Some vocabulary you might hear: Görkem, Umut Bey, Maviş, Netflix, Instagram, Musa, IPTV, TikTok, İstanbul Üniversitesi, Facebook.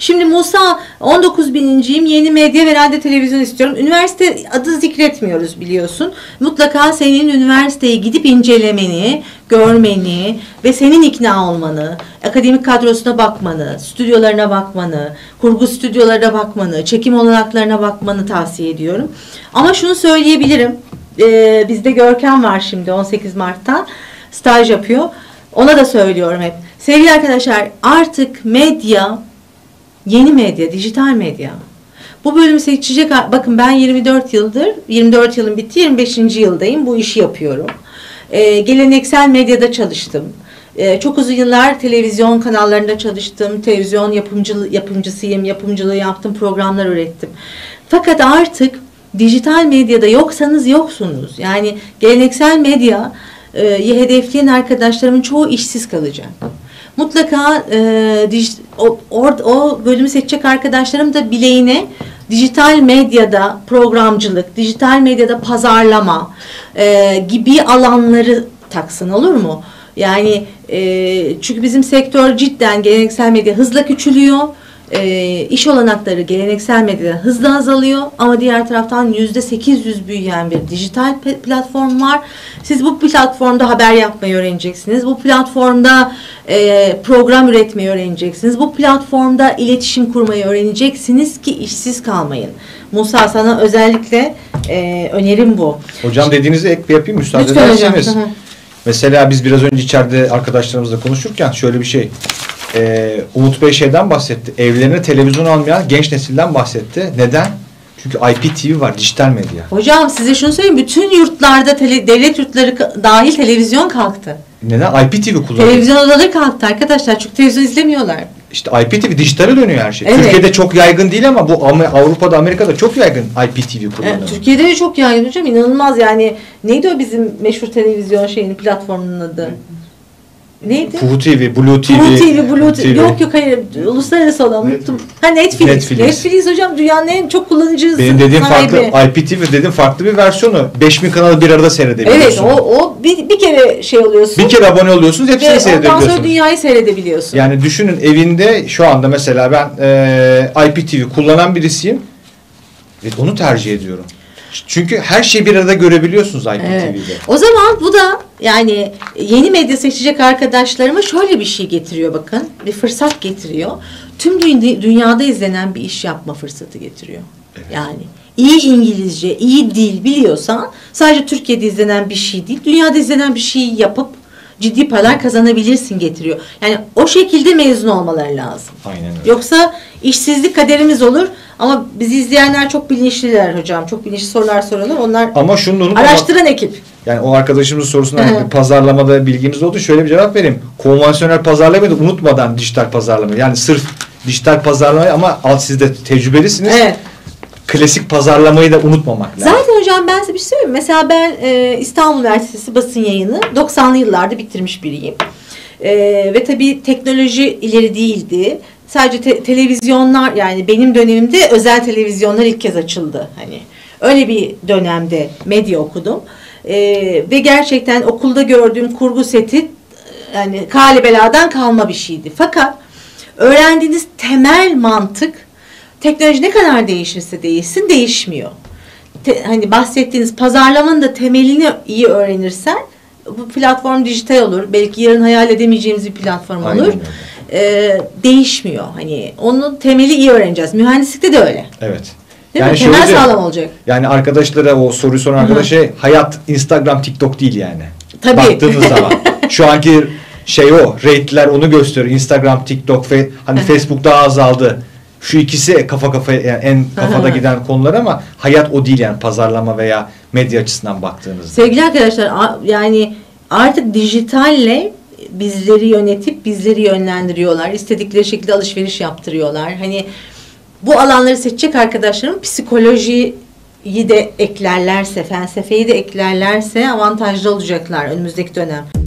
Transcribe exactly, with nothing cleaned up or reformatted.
Şimdi Musa on dokuz binin'ciyim, yeni medya ve radyo televizyon istiyorum. Üniversite adı zikretmiyoruz biliyorsun. Mutlaka senin üniversiteye gidip incelemeni, görmeni ve senin ikna olmanı, akademik kadrosuna bakmanı, stüdyolarına bakmanı, kurgu stüdyolarına bakmanı, çekim olanaklarına bakmanı tavsiye ediyorum. Ama şunu söyleyebilirim, ee, bizde Görkem var şimdi on sekiz Mart'tan staj yapıyor. Ona da söylüyorum hep. Sevgili arkadaşlar, artık medya, yeni medya, dijital medya. Bu bölümü seçecek, bakın ben yirmi dört yıldır, yirmi dört yılım bitti, yirmi beşinci yıldayım, bu işi yapıyorum. Ee, geleneksel medyada çalıştım. Ee, çok uzun yıllar televizyon kanallarında çalıştım, televizyon yapımcı, yapımcısıyım, yapımcılığı yaptım, programlar ürettim. Fakat artık dijital medyada yoksanız yoksunuz. Yani geleneksel medya, e, hedefleyen arkadaşlarımın çoğu işsiz kalacak. Mutlaka e, dij, o, or, o bölümü seçecek arkadaşlarım da bileğine dijital medyada programcılık, dijital medyada pazarlama e, gibi alanları taksın, olur mu? Yani e, çünkü bizim sektör cidden geleneksel medya hızla küçülüyor. E, iş olanakları geleneksel medyada hızla azalıyor ama diğer taraftan yüzde sekiz yüz büyüyen bir dijital platform var. Siz bu platformda haber yapmayı öğreneceksiniz. Bu platformda e, program üretmeyi öğreneceksiniz. Bu platformda iletişim kurmayı öğreneceksiniz ki işsiz kalmayın. Musa, sana özellikle e, önerim bu. Hocam dediğinizi ek bir yapayım, müsaade ederseniz. Mesela biz biraz önce içeride arkadaşlarımızla konuşurken şöyle bir şey. Ee, Umut Bey şeyden bahsetti. Evlerine televizyon almayan genç nesilden bahsetti. Neden? Çünkü I P T V var, dijital medya. Hocam size şunu söyleyeyim. Bütün yurtlarda, tele, devlet yurtları dahil televizyon kalktı. Neden? I P T V kullanıyor. Televizyon odaları kalktı arkadaşlar. Çünkü televizyon izlemiyorlar. İşte I P T V dijitale dönüyor her şey. Evet. Türkiye'de çok yaygın değil ama bu Avrupa'da, Amerika'da çok yaygın I P T V kullanıyor. Evet, Türkiye'de de çok yaygın hocam. İnanılmaz yani. Neydi o bizim meşhur televizyon şeyinin, platformunun adı? Hı. Neydi? Puhu T V, Blue T V. Puhu T V, Blue T V. Yok yok hayır. Uluslararası olan unuttum. Ha Netflix. Netflix. Netflix hocam dünyanın en çok kullanıcısı. Benim dediğim sahibi. Farklı I P T V dedim, farklı bir versiyonu. beş bin kanalı bir arada seyredebiliyorsun. Evet, o o bir, bir kere şey oluyorsun. Bir kere abone oluyorsunuz, hepsini ve seyredebiliyorsunuz. Ondan sonra dünyayı seyredebiliyorsun. Yani düşünün, evinde şu anda mesela ben e, I P T V kullanan birisiyim. Evet, onu tercih ediyorum. Çünkü her şeyi bir arada görebiliyorsunuz I P T V'de. Evet. O zaman bu da yani yeni medya seçecek arkadaşlarıma şöyle bir şey getiriyor bakın. Bir fırsat getiriyor. Tüm dünyada izlenen bir iş yapma fırsatı getiriyor. Evet. Yani iyi İngilizce, iyi dil biliyorsan sadece Türkiye'de izlenen bir şey değil, dünyada izlenen bir şey yapıp ciddi paralar kazanabilirsin getiriyor. Yani o şekilde mezun olmaları lazım. Aynen öyle. Yoksa işsizlik kaderimiz olur. Ama bizi izleyenler çok bilinçliler hocam. Çok bilinçli sorular sorulur. Onlar ama şunun araştıran ama, ekip. Yani o arkadaşımızın sorusundan pazarlamada bilgimiz oldu. Şöyle bir cevap vereyim. Konvansiyonel pazarlamayı da unutmadan dijital pazarlama. Yani sırf dijital pazarlamayı ama alt siz de tecrübelisiniz. Evet. Klasik pazarlamayı da unutmamak lazım. Zaten hocam ben size bir şey söyleyeyim. Mesela ben e, İstanbul Üniversitesi basın yayını doksanlı yıllarda bitirmiş biriyim. E, ve tabii teknoloji ileri değildi. Sadece te televizyonlar yani benim dönemimde özel televizyonlar ilk kez açıldı. Hani öyle bir dönemde medya okudum. E, ve gerçekten okulda gördüğüm kurgu seti yani kâli beladan kalma bir şeydi. Fakat öğrendiğiniz temel mantık teknoloji ne kadar değişirse değişsin değişmiyor. Te, hani bahsettiğiniz pazarlamanın da temelini iyi öğrenirsen bu platform dijital olur. Belki yarın hayal edemeyeceğimiz bir platform olur. Aynen. Ee, değişmiyor. Hani onun temeli iyi öğreneceğiz. Mühendislikte de öyle. Evet. Değil yani mi? Temel şöyle, sağlam olacak. Yani arkadaşlara o soruyu soran arkadaşa şey, hayat Instagram, TikTok değil yani. Tabii. Baktığınız zaman. Şu anki şey o. Rate'ler onu gösteriyor. Instagram, TikTok ve hani Facebook daha azaldı. Şu ikisi kafa kafaya yani en kafada giden konular ama hayat o değil yani pazarlama veya medya açısından baktığınızda. Sevgili arkadaşlar yani artık dijitalle bizleri yönetip bizleri yönlendiriyorlar. İstedikleri şekilde alışveriş yaptırıyorlar. Hani bu alanları seçecek arkadaşlarım psikolojiyi de eklerlerse, felsefeyi de eklerlerse avantajlı olacaklar önümüzdeki dönem.